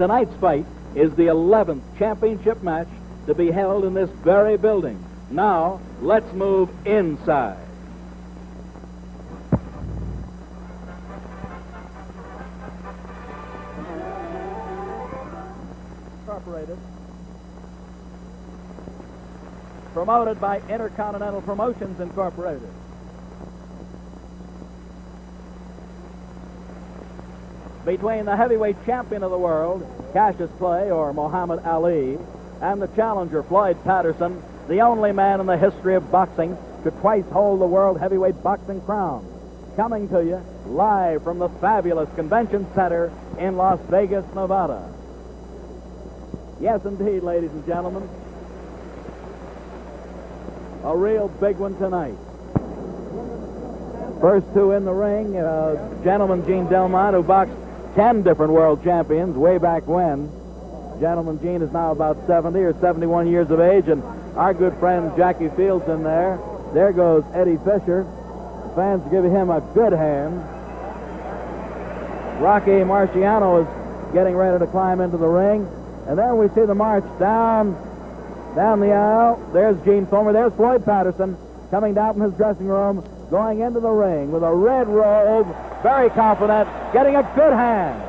Tonight's fight is the 11th championship match to be held in this very building. Now, let's move inside. Incorporated. Promoted by Intercontinental Promotions, Incorporated. Between the heavyweight champion of the world, Cassius Clay, or Muhammad Ali, and the challenger, Floyd Patterson, the only man in the history of boxing to twice hold the world heavyweight boxing crown. Coming to you live from the fabulous convention center in Las Vegas, Nevada. Yes, indeed, ladies and gentlemen. A real big one tonight. First two in the ring, gentleman Gene Delmont, who boxed 10 different world champions way back when. Gentleman Gene is now about 70 or 71 years of age, and our good friend Jackie Fields in there. There goes Eddie Fisher. The fans give him a good hand. Rocky Marciano is getting ready to climb into the ring, and then we see the march down the aisle. There's Gene Fullmer. There's Floyd Patterson coming down from his dressing room, going into the ring with a red robe, very confident, getting a good hand.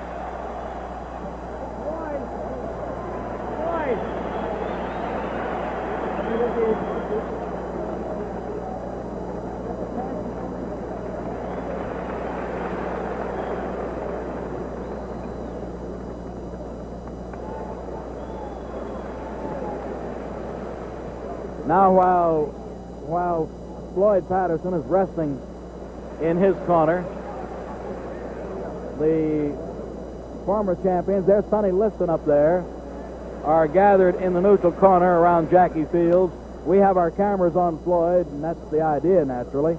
Now while Floyd Patterson is resting in his corner, the former champions, there's Sonny Liston up there, are gathered in the neutral corner around Jackie Fields. We have our cameras on Floyd, and that's the idea, naturally.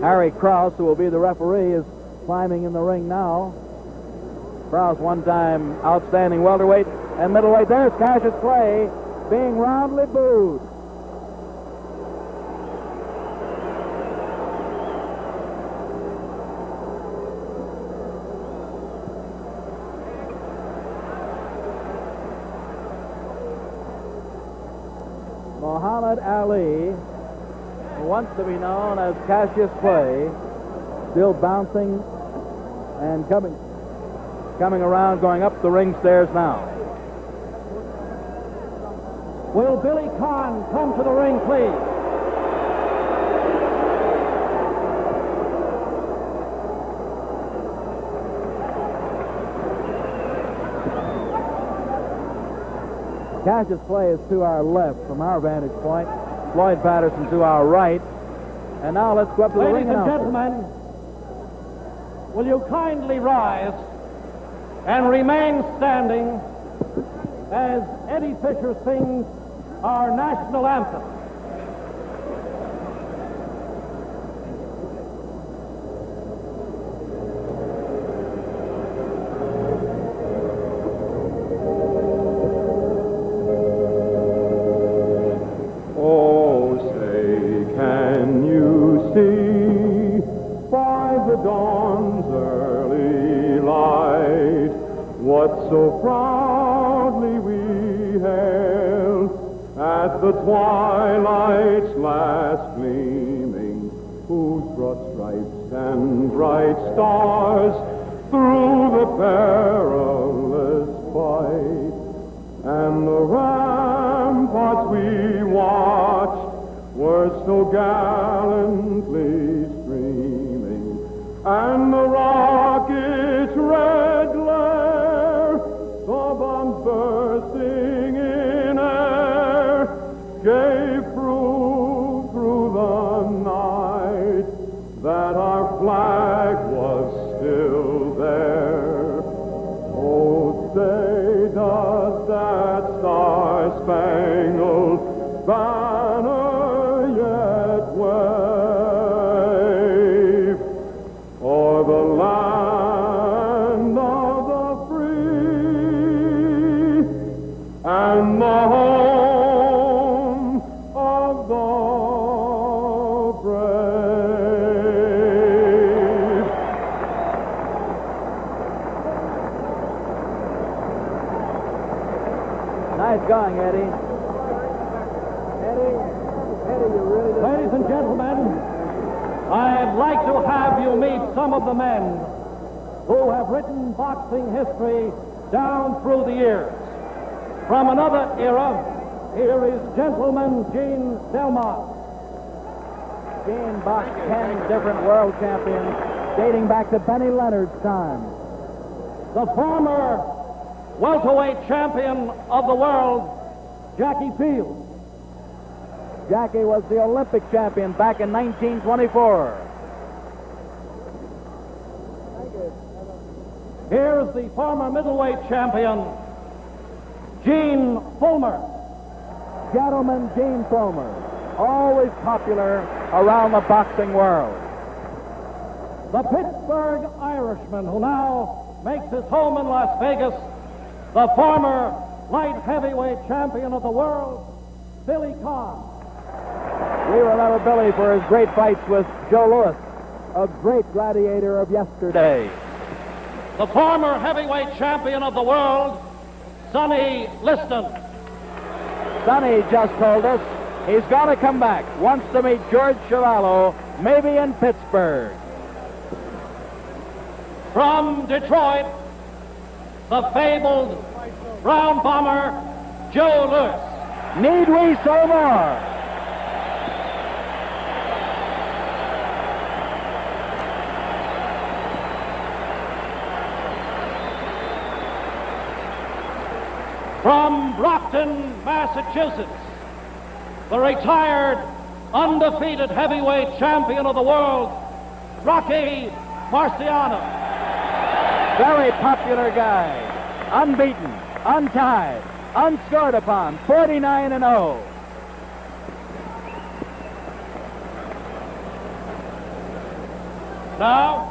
Harry Krause, who will be the referee, is climbing in the ring now. Krause, one-time outstanding welterweight and middleweight. There's Cassius Clay, being roundly booed. Muhammad Ali, who wants to be known as Cassius Clay, still bouncing and coming around, going up the ring stairs now. Will Billy Conn come to the ring, please? Cassius Clay is to our left from our vantage point. Floyd Patterson to our right. And now let's go up to the ring. Ladies and gentlemen, will you kindly rise and remain standing as Eddie Fisher sings our national anthem. Oh, say, can you see by the dawn's early light what so proudly we hailed at the twilight's last gleaming, whose broad stripes and bright stars through the perilous fight, and the ramparts we watched were so gallantly streaming, and the rocket's red glare, the bombs bursting in air, gave through the night that our flag was still there. Oh, say does that star-spangled banner yet wave o'er the land of the free and the home of the brave? Nice going, Eddie. Eddie, you really don't. Ladies and gentlemen, I'd like to have you meet some of the men who have written boxing history down through the years. From another era, here is gentleman Gene Delmont. Gene boxed 10 different world champions dating back to Benny Leonard's time. The former welterweight champion of the world, Jackie Fields. Jackie was the Olympic champion back in 1924. Here's the former middleweight champion, Gene Fullmer. Gentleman Gene Fullmer, always popular around the boxing world. The Pittsburgh Irishman, who now makes his home in Las Vegas, the former light heavyweight champion of the world, Billy Conn. We remember Billy for his great fights with Joe Louis, a great gladiator of yesterday. The former heavyweight champion of the world, Sonny Liston. Sonny just told us he's got to come back. Wants to meet George Chuvalo, maybe in Pittsburgh. From Detroit, the fabled brown bomber, Joe Louis. Need we say more? From Brockton, Massachusetts, the retired, undefeated heavyweight champion of the world, Rocky Marciano. Very popular guy. Unbeaten, untied, unscored upon, 49-0. Now,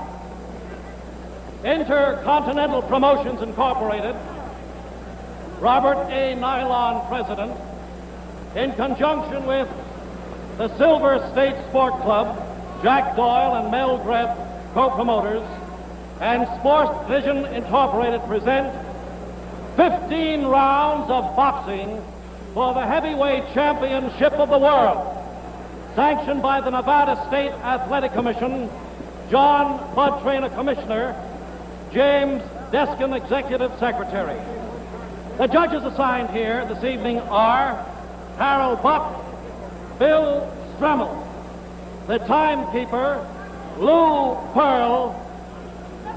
Intercontinental Promotions Incorporated, Robert A. Nylon, president, in conjunction with the Silver State Sport Club, Jack Boyle and Mel Grebb, co-promoters, and Sports Vision Incorporated present 15 rounds of boxing for the heavyweight championship of the world, sanctioned by the Nevada State Athletic Commission, John Bud, trainer commissioner, James Deskin, executive secretary. The judges assigned here this evening are Harold Buck, Bill Strammel, the timekeeper, Lou Pearl,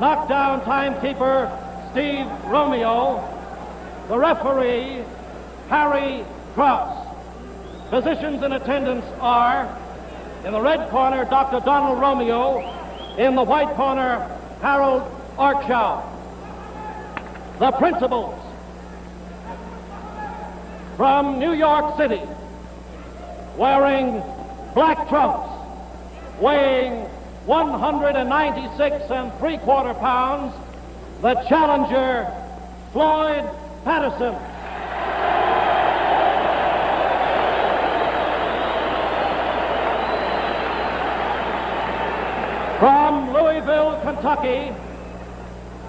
knockdown timekeeper, Steve Romeo, the referee, Harry Krause. Physicians in attendance are, in the red corner, Dr. Donald Romeo, in the white corner, Harold Archow. The principals. From New York City, wearing black trunks, weighing 196¾ pounds, the challenger, Floyd Patterson. From Louisville, Kentucky,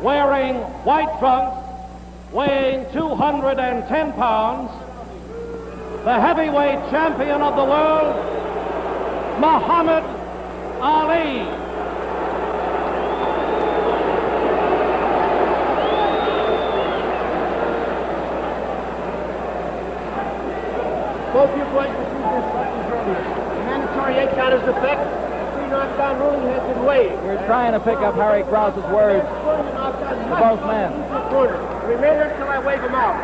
wearing white trunks, weighing 210 pounds, the heavyweight champion of the world, Muhammad Ali. Both you boys received this sentence earlier. The mandatory 8-counters effect, the free knockdown ruling has been waived. We're trying to pick up Harry Krause's words to both men. The remainder until I wave them out.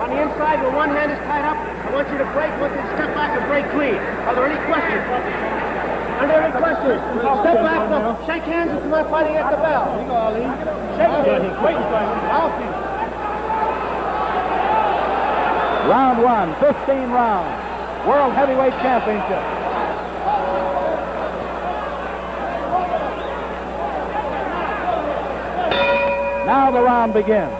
On the inside, when one hand is tied up, I want you to break with it, step back and break clean. Are there any questions? Are there any questions? Step back, no. Shake hands if you're not fighting at the bell. Shake hands. Round one, 15 rounds. World Heavyweight Championship. Now the round begins.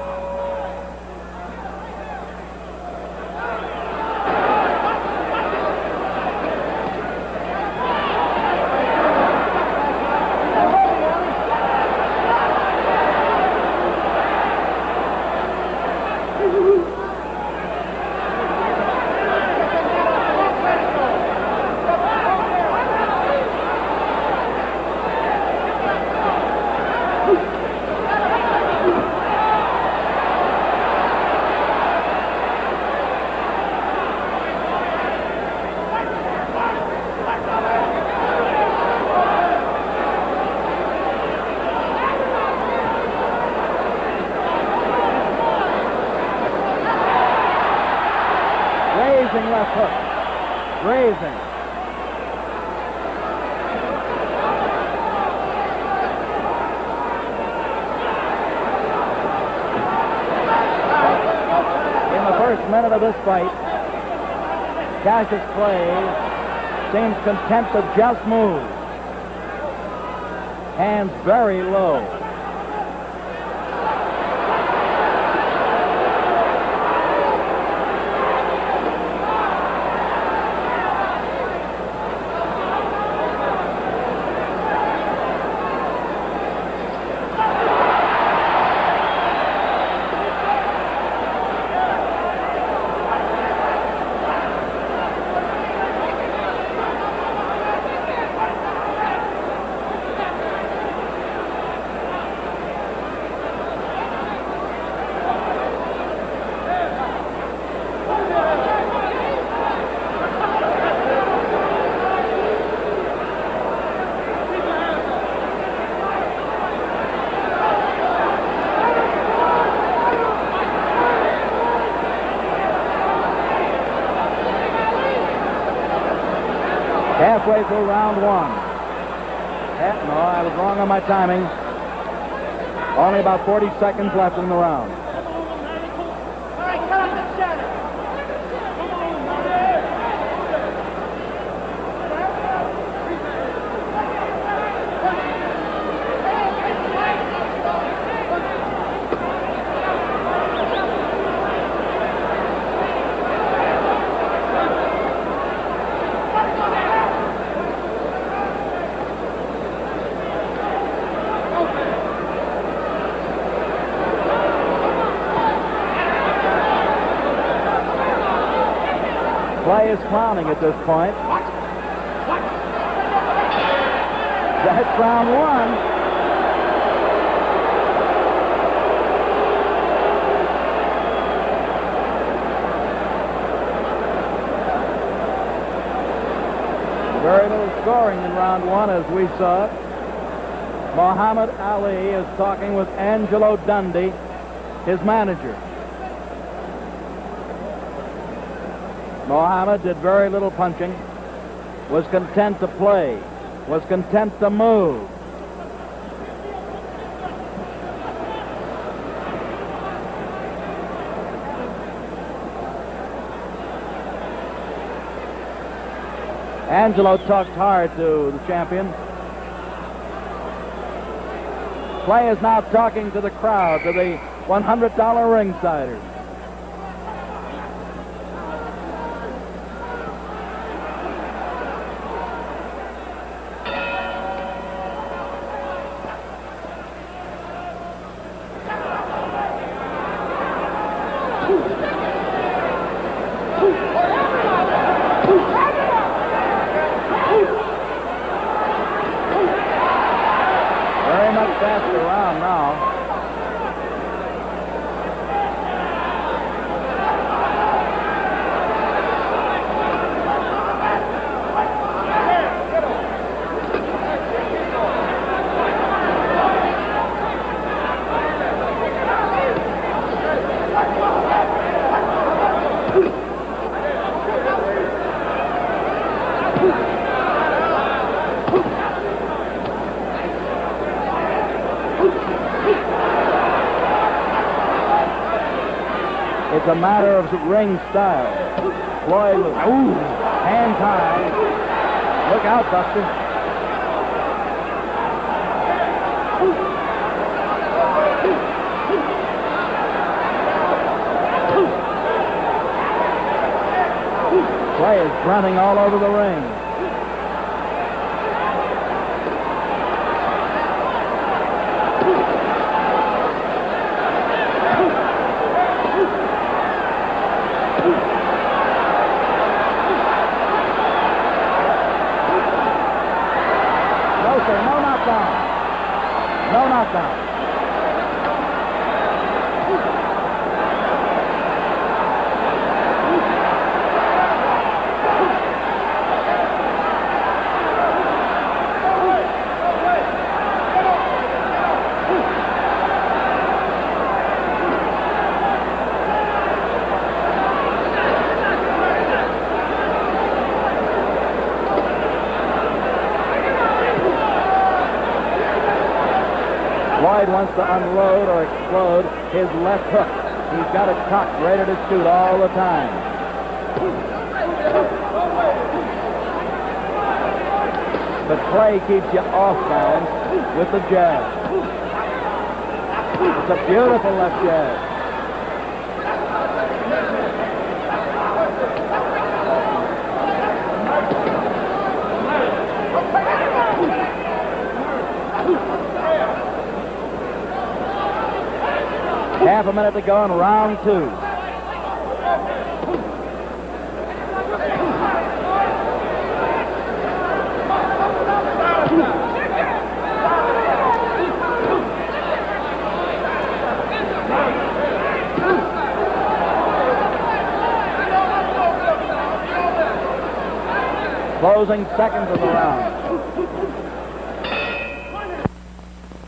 Rising left hook. Raising. In the first minute of this fight, Cassius Clay seems content to just move. Hands very low. Halfway through round one. No, I was wrong on my timing. Only about 40 seconds left in the round. Clay is clowning at this point. What? That's round one. Very little scoring in round one, as we saw. Muhammad Ali is talking with Angelo Dundee, his manager. Muhammad did very little punching, was content to play, was content to move. Angelo talked hard to the champion. Clay is now talking to the crowd, to the $100 ringsiders. It's a matter of ring style. Floyd with hands high. Look out, Buster. Clay is grunting all over the ring. Floyd wants to unload or explode his left hook. He's got it cocked, ready to shoot all the time. But Clay keeps you off balance with the jab. It's a beautiful left jab. Half a minute to go in round two. Closing seconds of the round.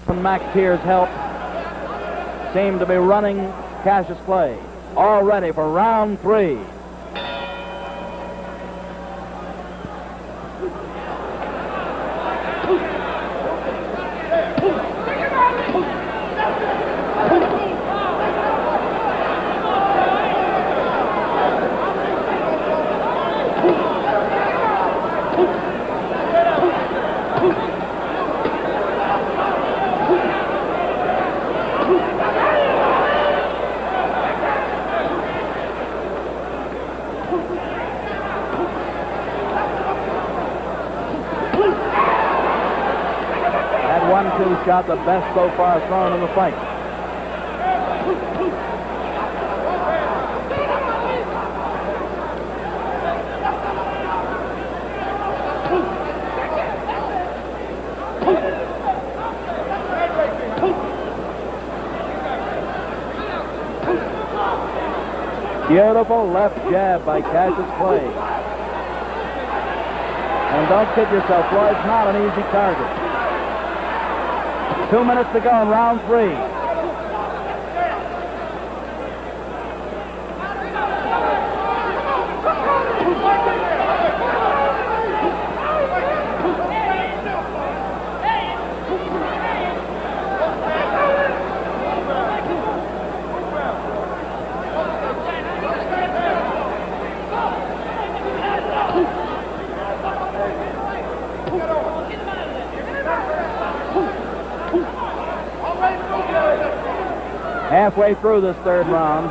From Max Tier's help, seem to be running Cassius Clay. All ready for round three. Shot the best so far thrown in the fight. Beautiful left jab by Cassius Clay. And don't kid yourself, Floyd's not an easy target. 2 minutes to go in round three. Halfway through this third round.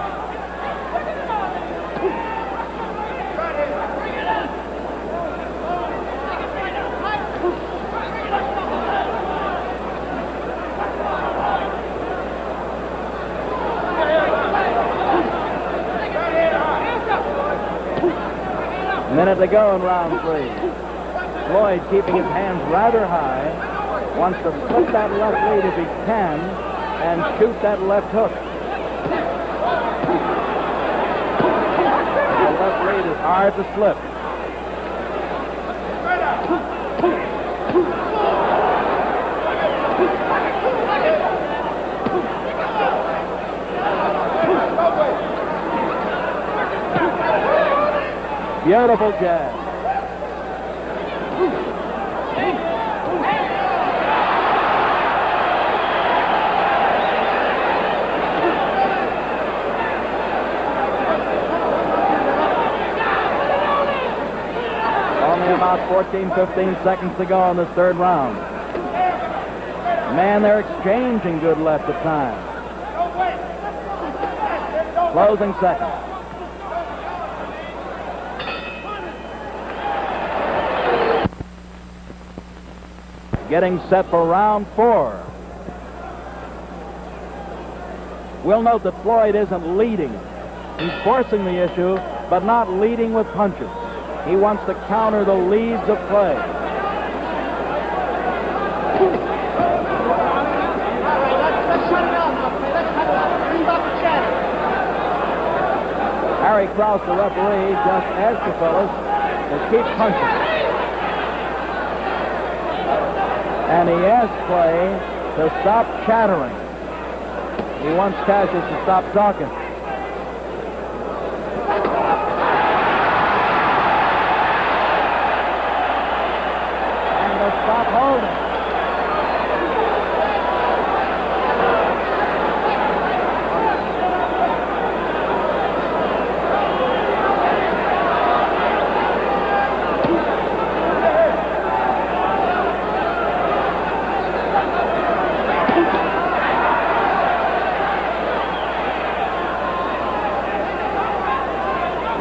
Minute to go in round three. Floyd, keeping his hands rather high, wants to split that left lead if he can and shoot that left hook. Hard to slip. Beautiful jab. About 14-15 seconds to go in this third round. Man, they're exchanging good left at times. Closing second. Getting set for round four. We'll note that Floyd isn't leading. He's forcing the issue, but not leading with punches. He wants to counter the leads of Clay. Harry Krause, the referee, just as the fellas, to keep punching. And he asked Clay to stop chattering. He wants Cassius to stop talking. Stop holding.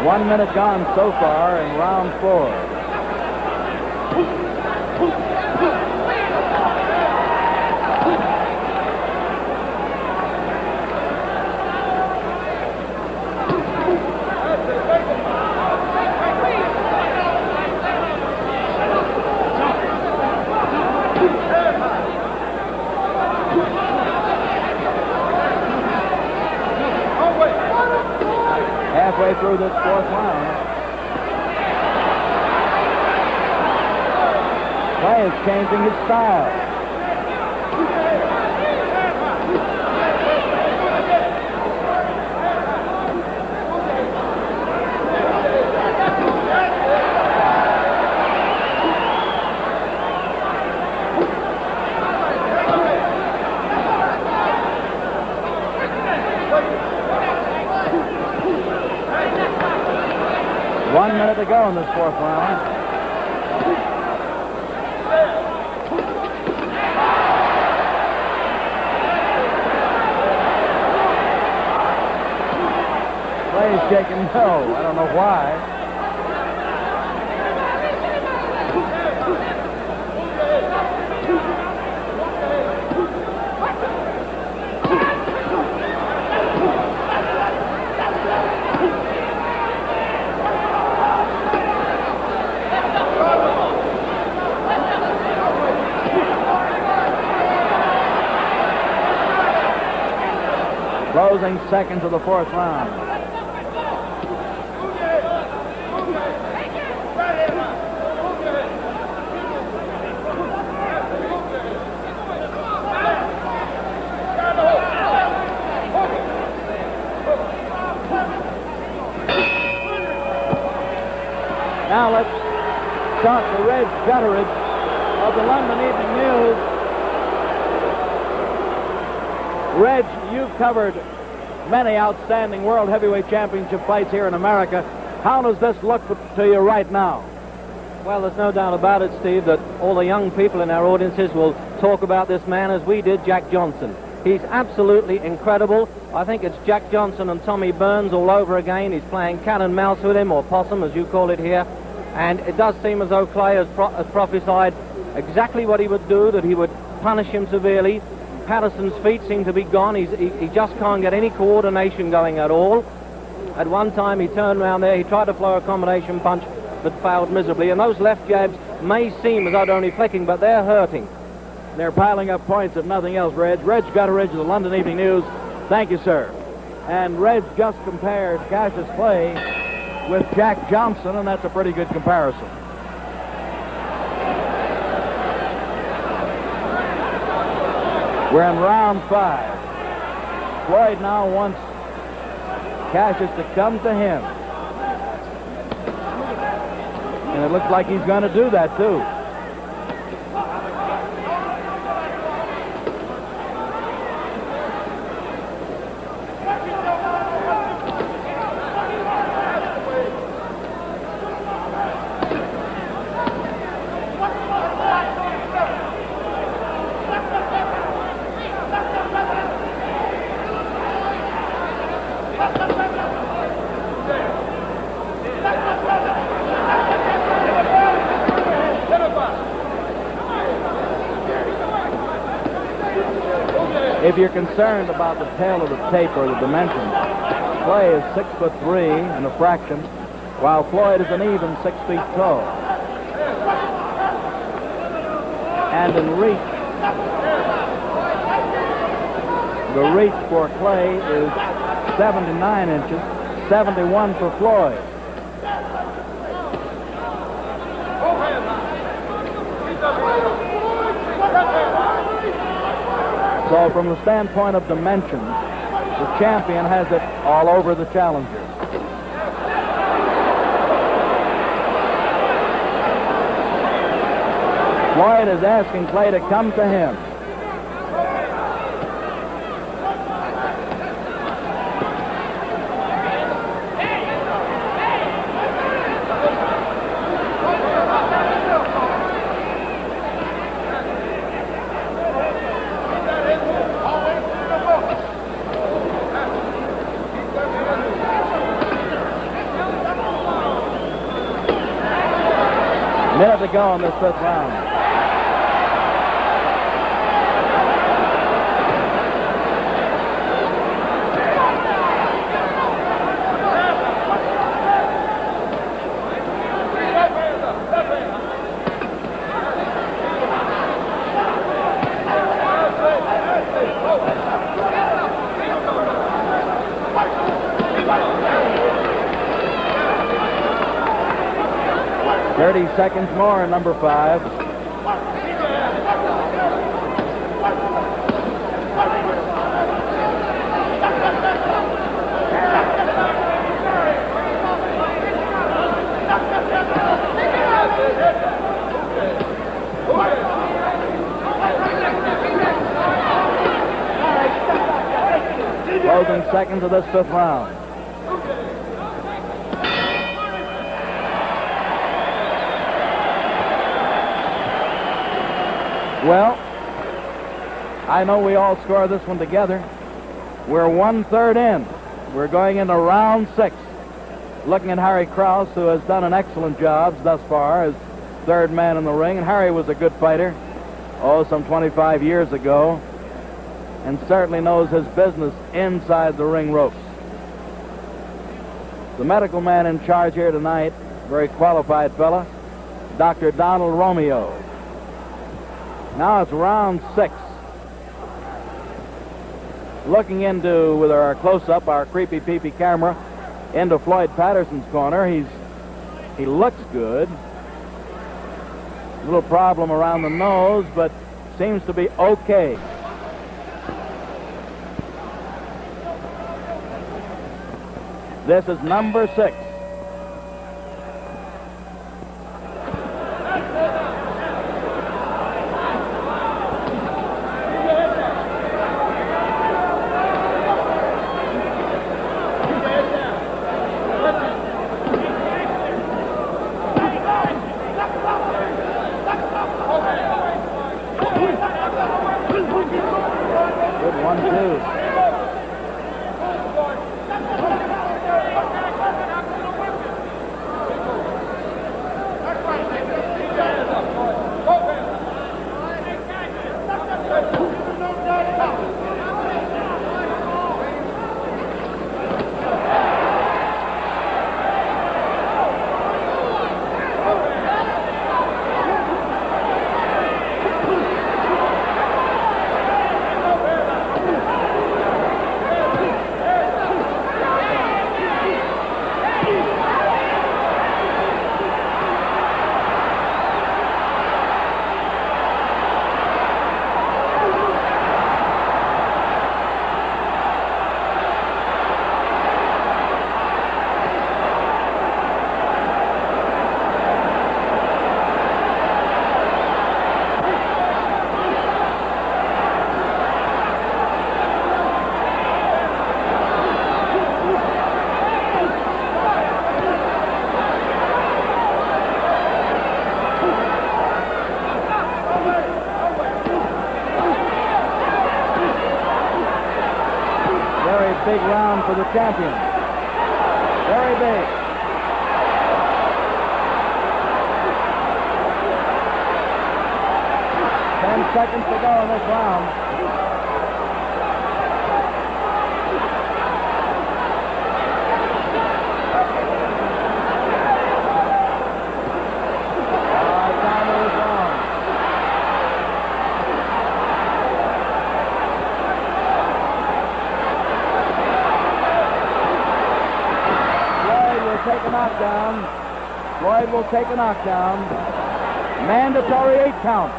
1 minute gone so far in round four. Halfway through this fourth round, Clay is changing his style. To go in this fourth round. Clay's shaking no. I don't know why. Closing seconds of the fourth round. Now let's talk to Reg Gutteridge of the London Evening News. Reg, you've covered many outstanding world heavyweight championship fights here in America. How does this look to you right now? Well, there's no doubt about it, Steve, that all the young people in our audiences will talk about this man as we did Jack Johnson. He's absolutely incredible. I think it's Jack Johnson and Tommy Burns all over again. He's playing cat and mouse with him, or possum as you call it here, and it does seem as though Clay has prophesied exactly what he would do, that he would punish him severely. Patterson's feet seem to be gone. He just can't get any coordination going at all. At one time he turned round there, he tried to floor a combination punch but failed miserably, and those left jabs may seem as though they're only flicking, but they're hurting. They're piling up points if nothing else, Reg. Reg Gutteridge of the London Evening News. Thank you, sir. And Reg just compared Cassius Clay with Jack Johnson, and that's a pretty good comparison. We're in round five. Floyd now wants Cassius to come to him. And it looks like he's going to do that, too. If you're concerned about the tail of the tape or the dimensions, Clay is 6'3" and a fraction, while Floyd is an even 6 feet tall. And in reach, the reach for Clay is 79 inches, 71 for Floyd. So from the standpoint of dimensions, the champion has it all over the challenger. Floyd is asking Clay to come to him. minute to go in this fifth round. Seconds more, number five. Closing seconds of this fifth round. Well, I know we all score this one together. We're one-third in. We're going into round six. Looking at Harry Krause, who has done an excellent job thus far as third man in the ring. And Harry was a good fighter, oh, some 25 years ago, and certainly knows his business inside the ring ropes. The medical man in charge here tonight, very qualified fella, Dr. Donald Romeo. Now it's round six. Looking into, with our close-up, our creepy peepee camera, into Floyd Patterson's corner. He looks good. A little problem around the nose, but seems to be okay. This is number six. The champion. Very big. Ten seconds to go in this round. Floyd will take a knockdown. Mandatory 8 count.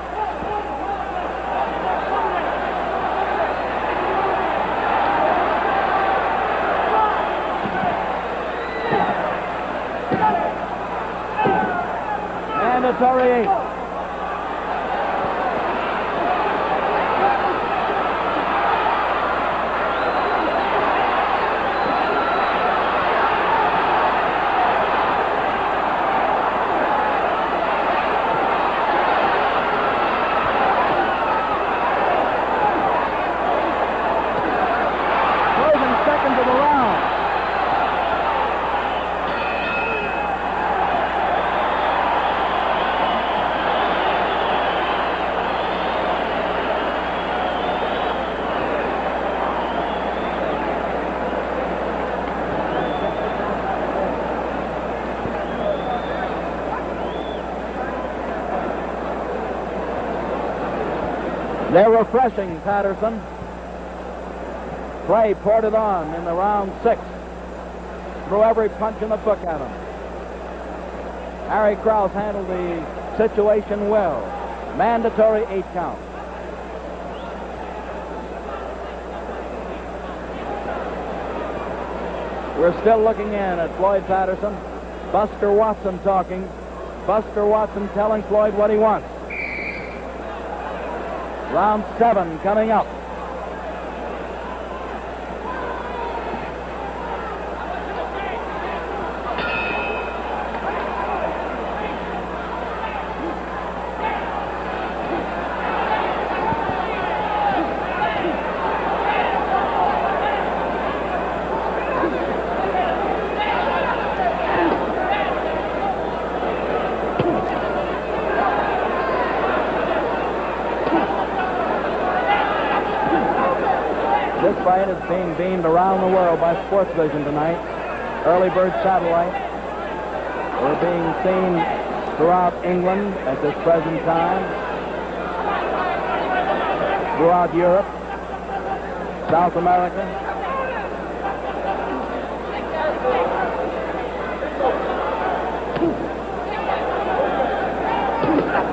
Mandatory 8. They're refreshing Patterson. Clay poured it on in the round six. Threw every punch in the book at him. Harry Krause handled the situation well. Mandatory 8 count. We're still looking in at Floyd Patterson. Buster Watson talking. Buster Watson telling Floyd what he wants. Round 7 coming up. Beamed around the world by Sports Vision tonight. Early bird satellite. We're being seen throughout England at this present time. Throughout Europe. South America.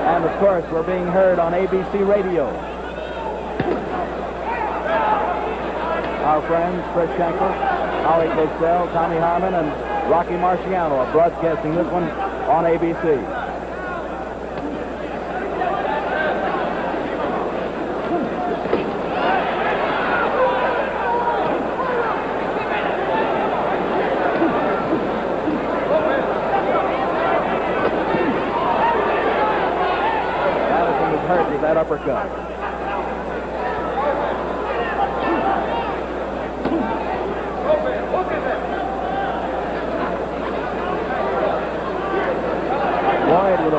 And of course, we're being heard on ABC Radio. Our friends, Chris Schenkel, Holly Cosell, Tommy Harmon, and Rocky Marciano are broadcasting this one on ABC. Patterson was hurt with that uppercut.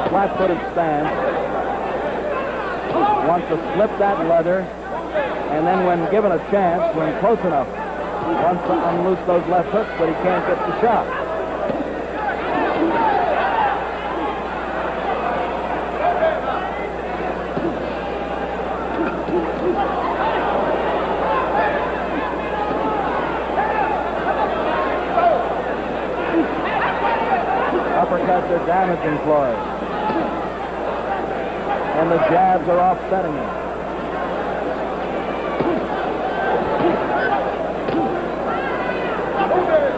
Flat-footed stance, wants to slip that leather, and then when given a chance, when close enough, wants to unloose those left hooks, but he can't get the shot. Uppercuts are damaging Floyd. And the jabs are offsetting him. Okay.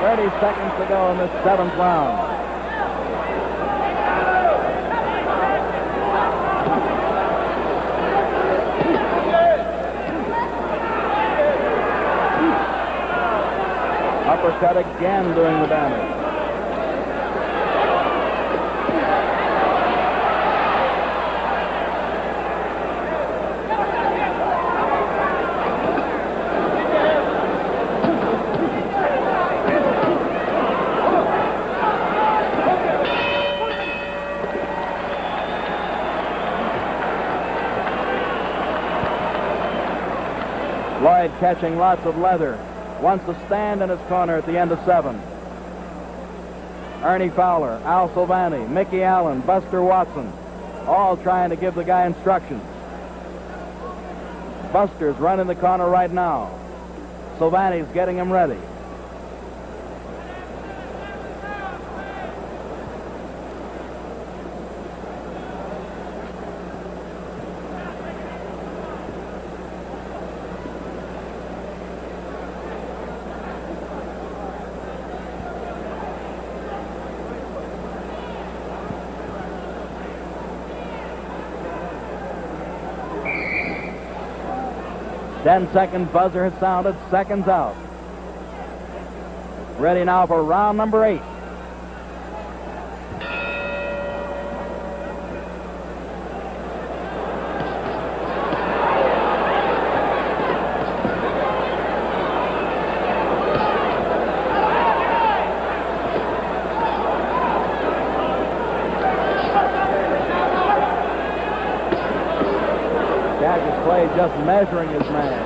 30 seconds to go in this 7th round. Uppercut again doing the damage. Lloyd catching lots of leather. Wants to stand in his corner at the end of 7. Ernie Fowler, Al Silvani, Mickey Allen, Buster Watson, all trying to give the guy instructions. Buster's running the corner right now. Silvani's getting him ready. Ten-second buzzer has sounded. Seconds out. Ready now for round number 8. just measuring his man.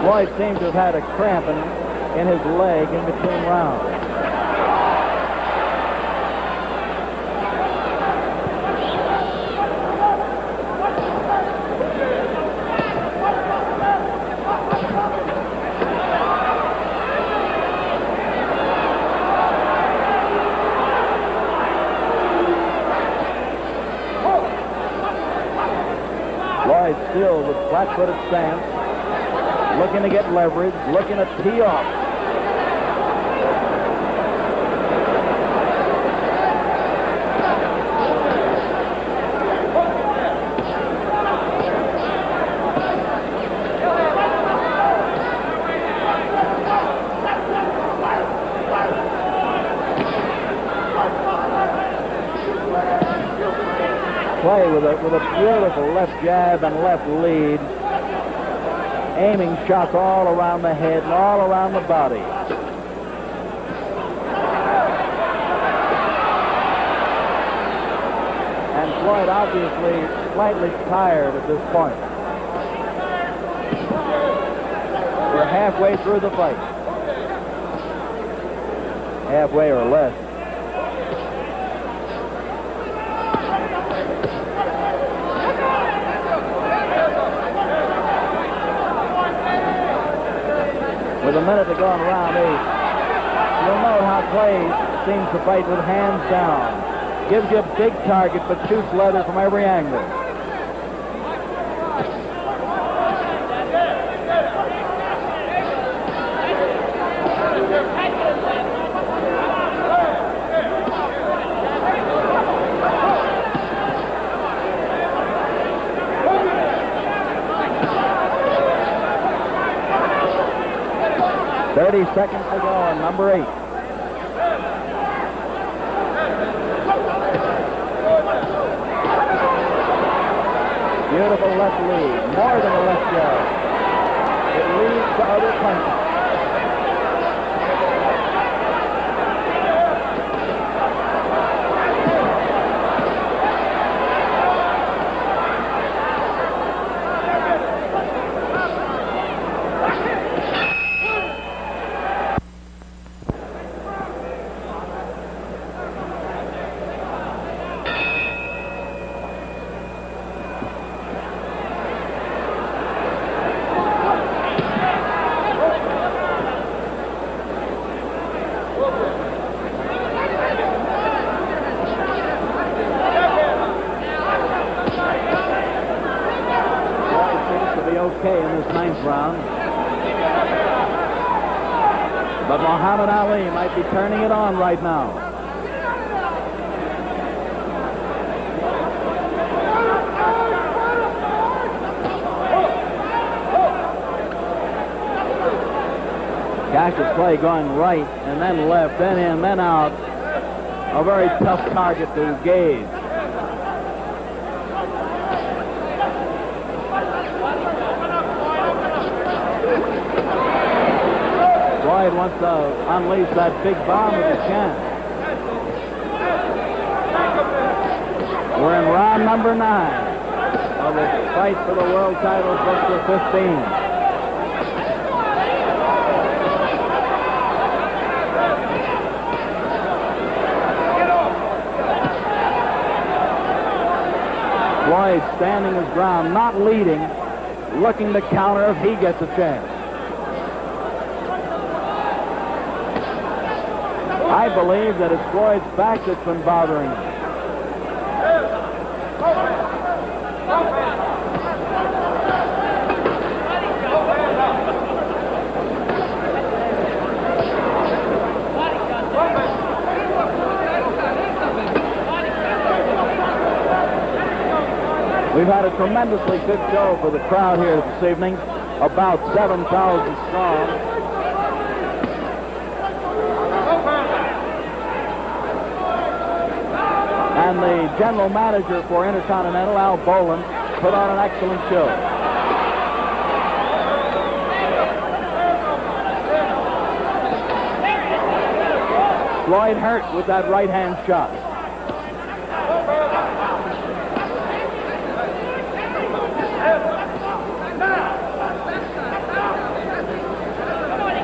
Floyd seems to have had a cramp in his leg in between rounds. Floyd still with flat-footed stance, looking to get leverage, looking to tee off. Clay with a beautiful left jab and left lead. Aiming shots all around the head and all around the body. And Floyd obviously slightly tired at this point. We're halfway through the fight. Halfway or less. With a minute to go on round 8, you'll know how Clay seems to fight with hands down. Gives you a big target, but shoots leather from every angle. Seconds to go on number 8. Beautiful left lead, more than a left jab. It leads to other punches. Turning it on right now. Cassius Clay going right and then left, then in, then out. A very tough target to gauge. Floyd wants to unleash that big bomb if he can. We're in round number 9 of the fight for the world title, Buster 15. Floyd standing his ground, not leading, looking to counter if he gets a chance. I believe that it's Floyd's back that's been bothering him. We've had a tremendously good show for the crowd here this evening, about 7,000 strong. And the general manager for Intercontinental, Al Boland, put on an excellent show. Floyd hurt with that right-hand shot.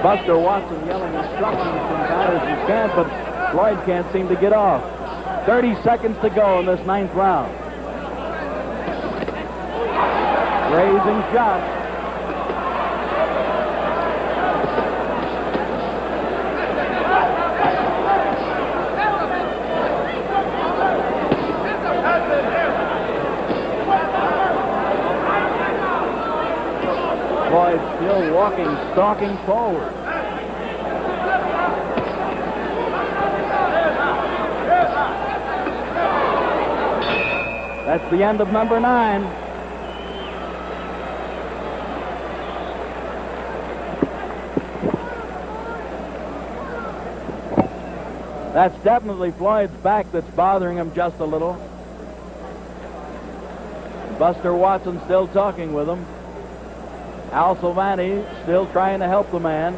Buster Watson yelling instructions from batters and stand, but Floyd can't seem to get off. 30 seconds to go in this ninth round. Raising shot. Floyd still walking, stalking forward. That's the end of number 9. That's definitely Floyd's back that's bothering him just a little. Buster Watson still talking with him. Al Silvani still trying to help the man.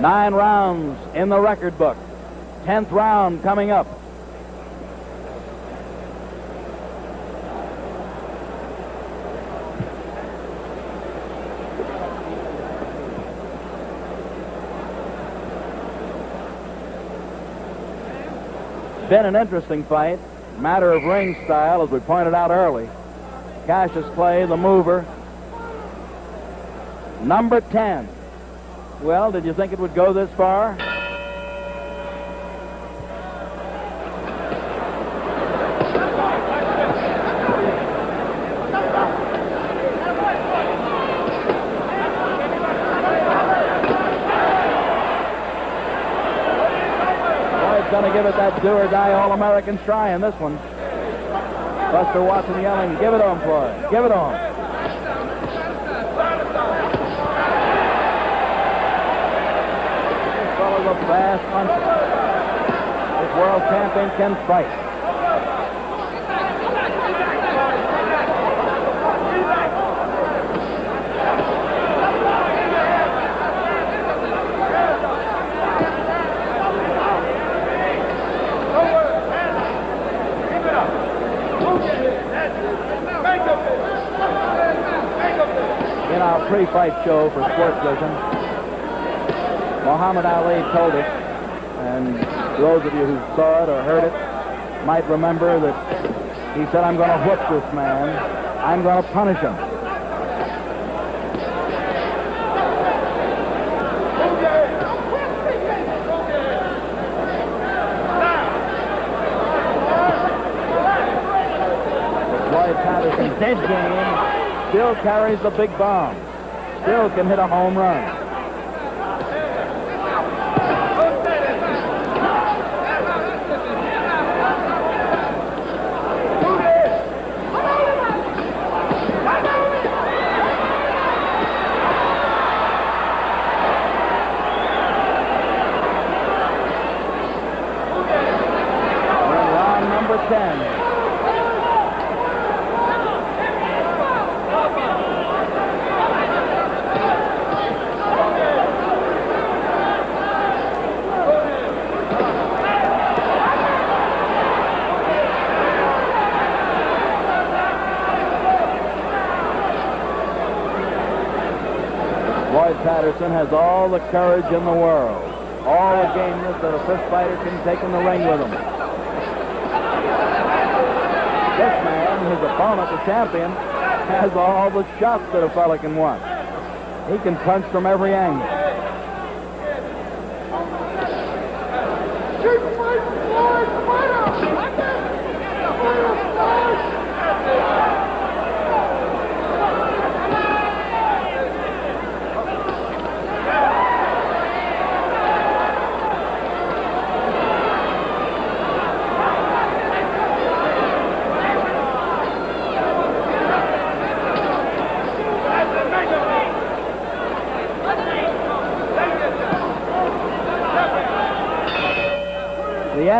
Nine rounds in the record book. 10th round coming up. Been an interesting fight, matter of ring style, as we pointed out early. Cassius Clay, the mover, number 10. Well, did you think it would go this far? Do or die All-American try in this one. Buster Watson yelling, give it on, Floyd. Give it on. This fellow's a fast puncher. This world champion can fight. Pre-fight show for Sports Vision, Muhammad Ali told us, and those of you who saw it or heard it might remember that he said, I'm going to whip this man. I'm going to punish him. Floyd Patterson, dead game, still carries the big bomb. Still can hit a home run. Patterson has all the courage in the world, all the gameness that a fist fighter can take in the ring with him. This man, his opponent, the champion, has all the shots that a fella can want. He can punch from every angle.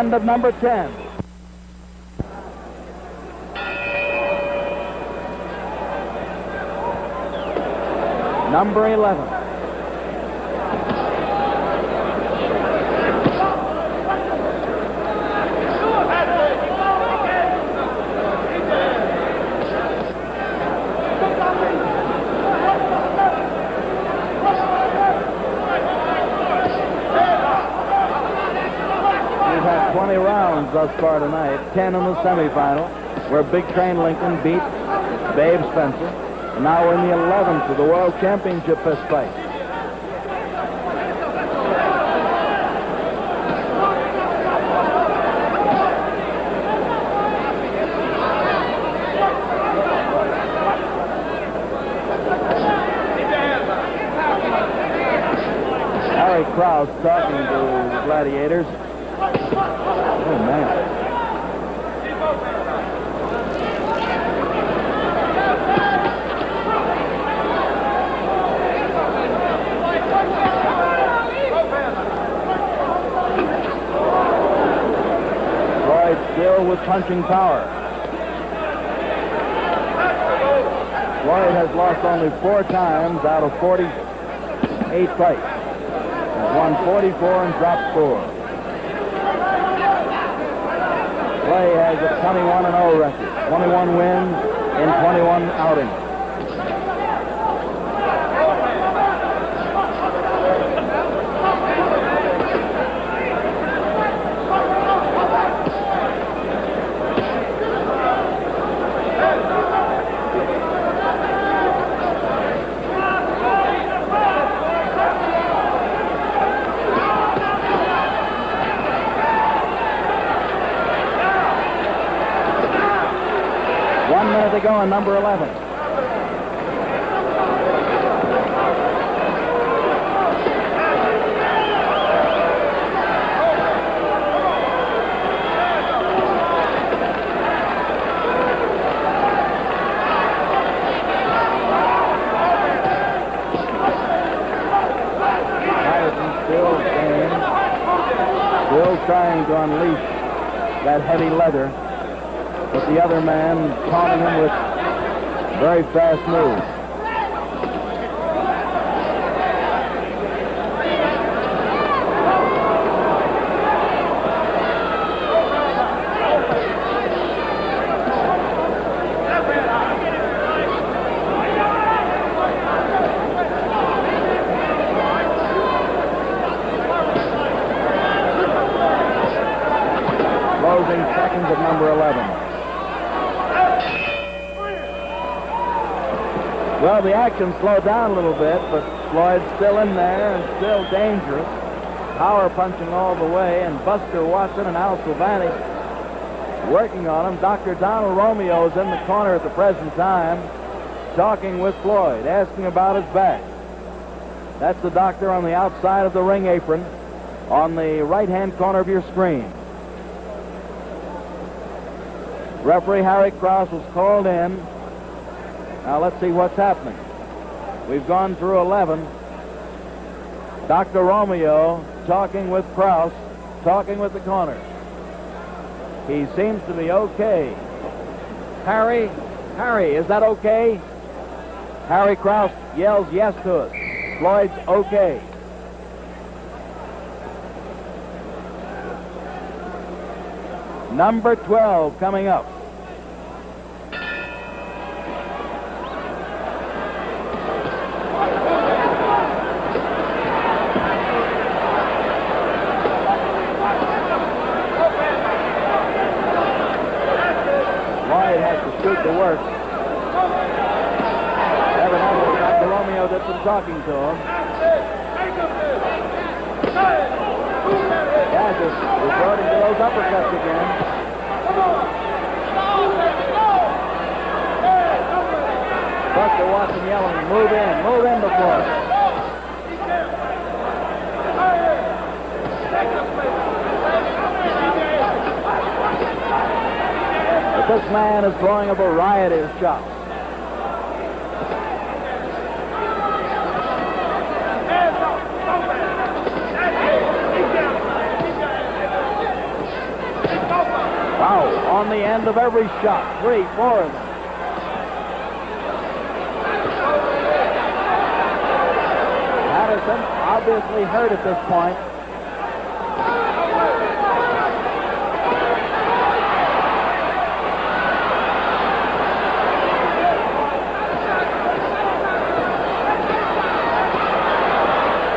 End of number 10. number 11. We've had 20 rounds thus far tonight, 10 in the semifinal, where Big Train Lincoln beat Babe Spencer. Now we're in the 11th of the World Championship fist fight. Harry Krause talking to the gladiators. Oh, man. Still with punching power. Floyd has lost only 4 times out of 48 fights. Has won 44 and dropped 4. Clay has a 21-0 record. 21 wins in 21 outings. On number 11. Still trying to unleash that heavy leather, but the other man taunting him with very fast move. Closing seconds of number 11. Well, the action slowed down a little bit, but Floyd's still in there and still dangerous. Power punching all the way, and Buster Watson and Al Silvani working on him. Dr. Donald Romeo is in the corner at the present time, talking with Floyd, asking about his back. That's the doctor on the outside of the ring apron on the right-hand corner of your screen. Referee Harry Krause was called in. Now let's see what's happening. We've gone through 11. Dr. Romeo talking with Krause, talking with the corner. He seems to be okay. Harry, is that okay? Harry Krause yells yes to us. Floyd's okay. Number 12 coming up. Talking to him. Yeah, just resorting to those uppercuts again. Buster Watson yelling, move in before. But this man is throwing a variety of shots. On the end of every shot, 3, 4 of them. Patterson, obviously hurt at this point.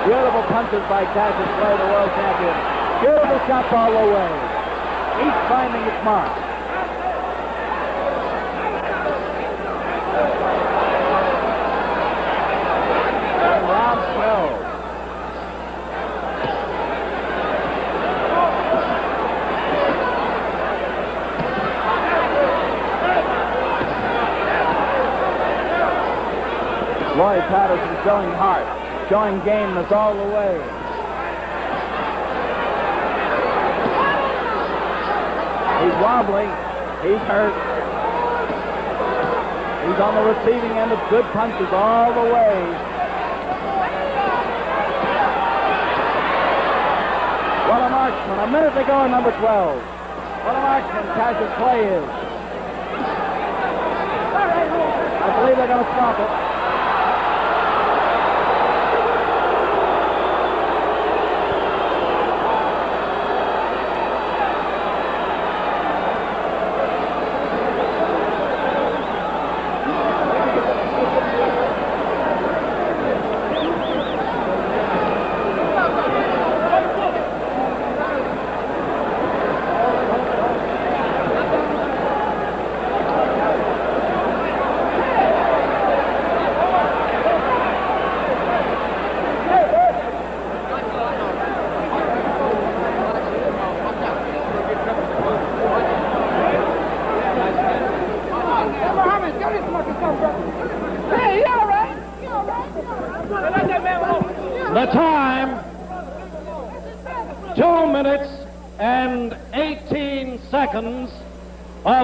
Beautiful punches by Cassius Clay, the world champion. Beautiful shot all the way. Each finding its mark. Floyd Patterson showing heart, showing gameness all the way. He's wobbling. He's hurt. He's on the receiving end of good punches all the way. What a marksman. A minute to go, number 12. What a marksman Cassius Clay is. I believe they're going to stop it.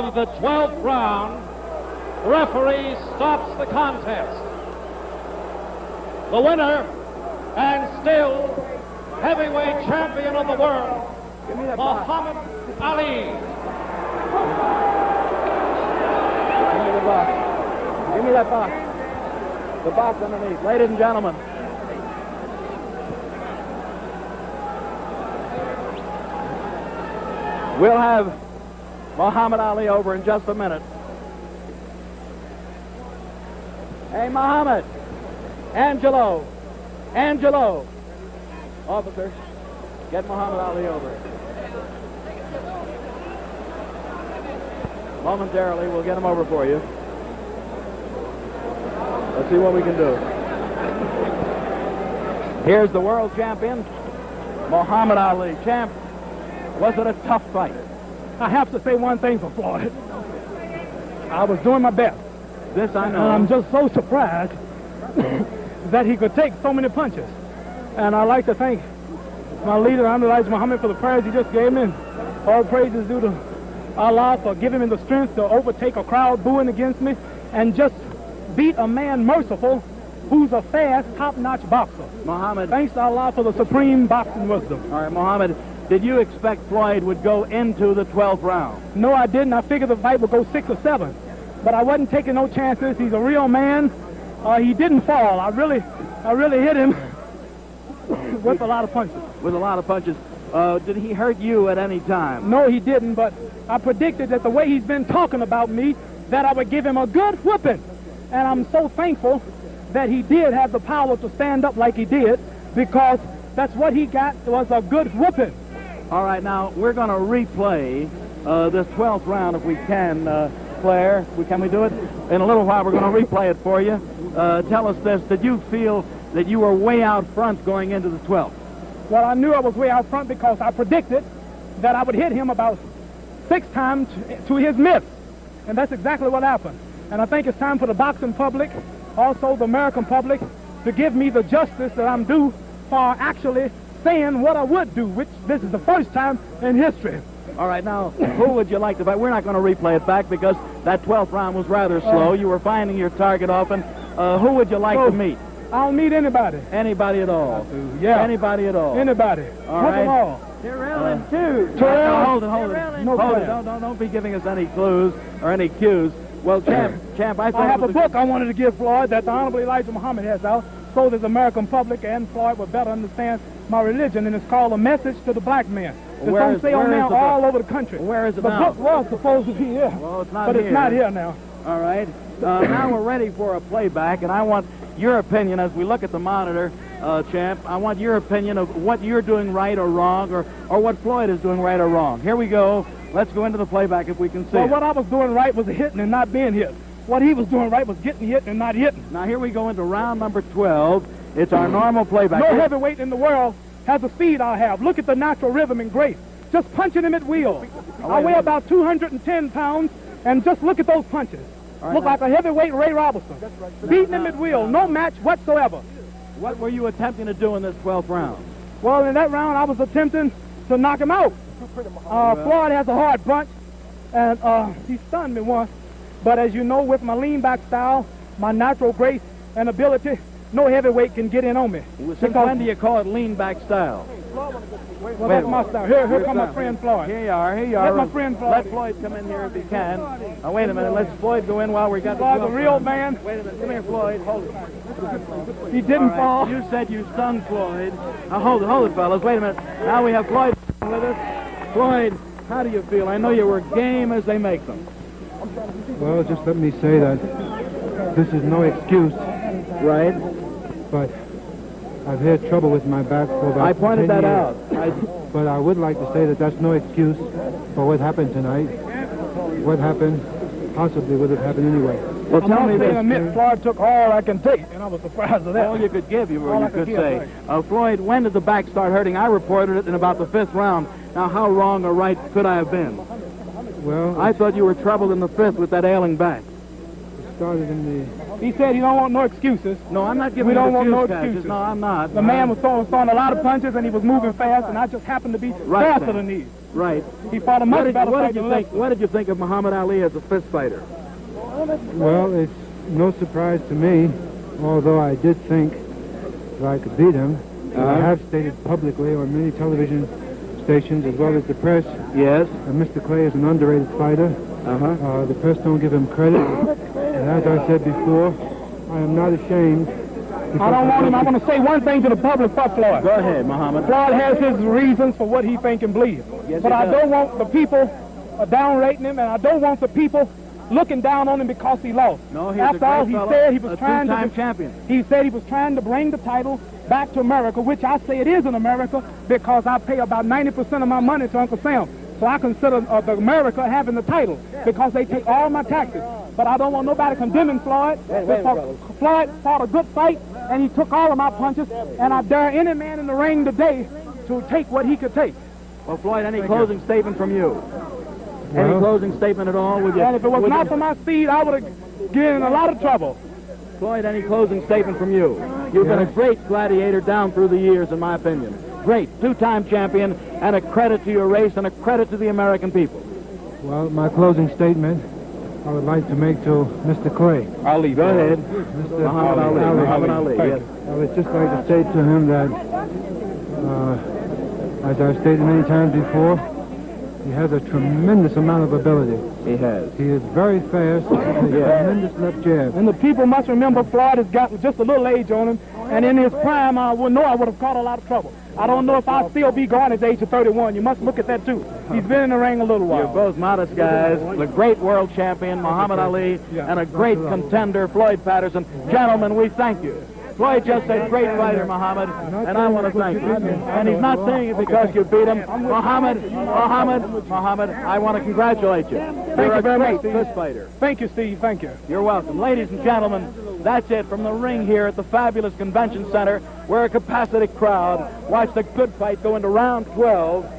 The 12th round, referee stops the contest. The winner and still heavyweight champion of the world, Muhammad Ali. Give me the box. Give me that box. The box underneath. Ladies and gentlemen, we'll have Muhammad Ali over in just a minute. Hey, Muhammad. Angelo. Angelo. Officer, get Muhammad Ali over. Momentarily, we'll get him over for you. Let's see what we can do. Here's the world champion, Muhammad Ali. Champ, was it a tough fight? I have to say one thing for Floyd. I was doing my best. This I know. And I'm just so surprised that he could take so many punches. And I'd like to thank my leader, Elijah Muhammad, for the prayers he just gave me. And all praise is due to Allah for giving me the strength to overtake a crowd booing against me and just beat a man merciful who's a fast, top-notch boxer. Muhammad. Thanks to Allah for the supreme boxing wisdom. All right, Muhammad. Did you expect Floyd would go into the 12th round? No, I didn't. I figured the fight would go 6 or 7. But I wasn't taking no chances. He's a real man. He didn't fall. I really hit him with a lot of punches. With a lot of punches. Did he hurt you at any time? No, he didn't. But I predicted that the way he's been talking about me, that I would give him a good whooping. And I'm so thankful that he did have the power to stand up like he did, because that's what he got, was a good whooping. All right, now, we're going to replay this 12th round if we can, Claire. Can we do it? In a little while, we're going to replay it for you. Tell us this. Did you feel that you were way out front going into the 12th? Well, I knew I was way out front because I predicted that I would hit him about 6 times to his miss. And that's exactly what happened. And I think it's time for the boxing public, also the American public, to give me the justice that I'm due for actually saying what I would do, which this is the first time in history. All right, now, who would you like to fight? We're not going to replay it back because that 12th round was rather slow. You were finding your target often. Who would you like to meet? I'll meet anybody. Anybody at all? Yeah. Anybody at all? Anybody. All right. Them all. Terrell and two. Terrell. No, hold it. Hold it. Don't be giving us any clues or any cues. Well, Champ, I have a book I wanted to give Floyd that the Honorable Elijah Muhammad has out. so that the American public and Floyd would better understand my religion, and it's called A Message to the Black Men. There's some sale now all over the country. Where is it now? The book was supposed to be here, well, it's not but here. It's not here now. All right. Now we're ready for a playback, and I want your opinion as we look at the monitor, champ. I want your opinion of what you're doing right or wrong, or what Floyd is doing right or wrong. Here we go. Let's go into the playback if we can see. Well, what I was doing right was hitting and not being hit. What he was doing right was getting hit and not hitting. Now here we go into round number 12. It's our normal playback. No heavyweight in the world has the speed I have. Look at the natural rhythm and grace. Just punching him at will. I weigh about 210 pounds, and just look at those punches. Right, look like a heavyweight Ray Robinson. Right. Beating him at will. No match whatsoever. What were you attempting to do in this 12th round? Well, in that round, I was attempting to knock him out. Floyd has a hard punch, and he stunned me once. But as you know, with my lean back style, my natural grace and ability, no heavyweight can get in on me. When do you call it lean back style? Well, that's my style. Here comes my friend Floyd. Here you are, here you are. Let my friend Floyd. Let Floyd come in here if he can. Now, wait a minute. Let Floyd go in while we got Floyd, the real man. Wait a minute. Come here, Floyd. Hold it. He didn't fall. You said you stung Floyd. Now, hold it, fellas. Wait a minute. Now we have Floyd with us. Floyd, how do you feel? I know you were game as they make them. Well, just let me say that this is no excuse. Right. But I've had trouble with my back for about 10 years. I pointed that out. But I would like to say that that's no excuse for what happened tonight. What happened possibly would have happened anyway. Well, tell me this. Floyd took all I can take, and I was surprised at that. All you could give, you could say. Floyd, when did the back start hurting? I reported it in about the 5th round. Now, how wrong or right could I have been? Well, I thought you were troubled in the 5th with that ailing back. It started in the... He said he don't want no excuses. No, I'm not giving him no excuses. No, I'm not. The man was throwing a lot of punches, and he was moving fast, and I just happened to be faster than he. Right. He fought a much better fight than Liston. What did you think of Muhammad Ali as a fist fighter? Well, it's no surprise to me, although I did think that I could beat him. I have stated publicly on many television stations as well as the press. Yes. Mr. Clay is an underrated fighter. The press don't give him credit. And as I said before, I am not ashamed. I don't want him. I want to say one thing to the public for Floyd. Go ahead, Muhammad. Floyd has his reasons for what he think and believe. Yes, but I don't want the people downrating him, and I don't want the people looking down on him because he lost. No, he's after all, he said he was trying to champion. He said he was trying to bring the title back to America, which I say it is in America because I pay about 90% of my money to Uncle Sam. So I consider America having the title because they take all my taxes. But I don't want nobody condemning Floyd. Floyd fought a good fight, and he took all of my punches, and I dare any man in the ring today to take what he could take. Well, Floyd, any closing statement from you? Any closing statement at all? Would you? And if it was not for my speed, I would have been in a lot of trouble. Floyd, any closing statement from you? You've been a great gladiator down through the years, in my opinion. Great, two-time champion, and a credit to your race and a credit to the American people. Well, my closing statement I would like to make to Mr. Clay. Ali, go ahead. Mr. Muhammad Ali. Yes. I would just like to say to him that, as I've stated many times before, he has a tremendous amount of ability. He has. He is very fast. He has a tremendous left jab. And the people must remember Floyd has got just a little age on him, and in his prime, I would know I would have caught a lot of trouble. I don't know if I'll still be gone at the age of 31. You must look at that, too. He's been in the ring a little while. You're both modest guys. The great world champion, Muhammad Ali, and a great contender, Floyd Patterson. Gentlemen, we thank you. Floyd just a great fighter, Muhammad, and I want to thank you. And he's not saying it because you beat him. Muhammad, I want to congratulate you. Thank you very much, fist fighter. Thank you, Steve. Thank you. You're welcome. Ladies and gentlemen, that's it from the ring here at the fabulous convention center, where a capacity crowd watched a good fight go into round 12.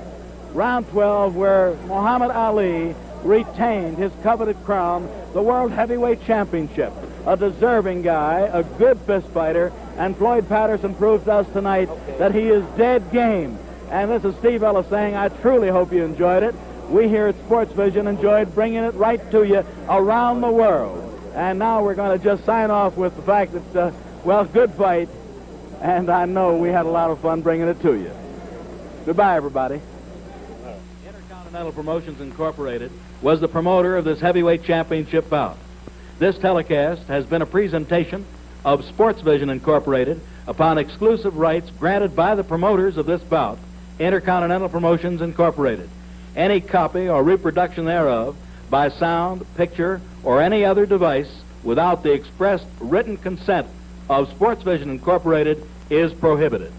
Round 12, where Muhammad Ali retained his coveted crown, the World Heavyweight Championship. A deserving guy, a good fist fighter, and Floyd Patterson proves to us tonight that he is dead game. And this is Steve Ellis saying, I truly hope you enjoyed it. We here at Sports Vision enjoyed bringing it right to you around the world. And now we're going to just sign off with the fact that, well, good fight. And I know we had a lot of fun bringing it to you. Goodbye, everybody. Intercontinental Promotions Incorporated was the promoter of this heavyweight championship bout. This telecast has been a presentation of Sports Vision Incorporated upon exclusive rights granted by the promoters of this bout, Intercontinental Promotions Incorporated. Any copy or reproduction thereof by sound, picture, or any other device without the expressed written consent of Sports Vision Incorporated is prohibited.